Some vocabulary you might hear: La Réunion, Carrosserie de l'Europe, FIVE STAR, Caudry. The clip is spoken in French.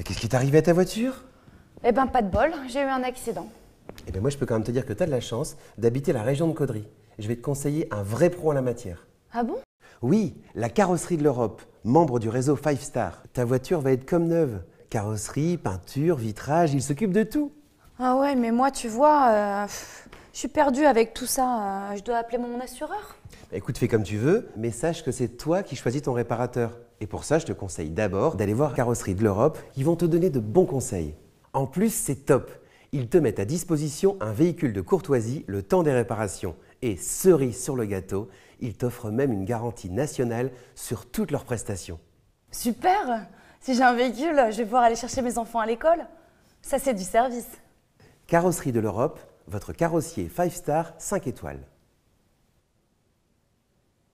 Mais qu'est-ce qui t'est arrivé à ta voiture? Eh ben, pas de bol, j'ai eu un accident. Eh ben, moi, je peux quand même te dire que tu as de la chance d'habiter la région de Caudry. Je vais te conseiller un vrai pro en la matière. Ah bon? Oui, la Carrosserie de l'Europe, membre du réseau 5 Star. Ta voiture va être comme neuve. Carrosserie, peinture, vitrage, ils s'occupent de tout. Ah ouais, mais moi, tu vois, je suis perdue avec tout ça. Je dois appeler mon assureur. Bah, écoute, fais comme tu veux, mais sache que c'est toi qui choisis ton réparateur. Et pour ça, je te conseille d'abord d'aller voir Carrosserie de l'Europe. Ils vont te donner de bons conseils. En plus, c'est top. Ils te mettent à disposition un véhicule de courtoisie le temps des réparations. Et cerise sur le gâteau, ils t'offrent même une garantie nationale sur toutes leurs prestations. Super! Si j'ai un véhicule, je vais pouvoir aller chercher mes enfants à l'école. Ça, c'est du service. Carrosserie de l'Europe, votre carrossier 5 Star 5 étoiles.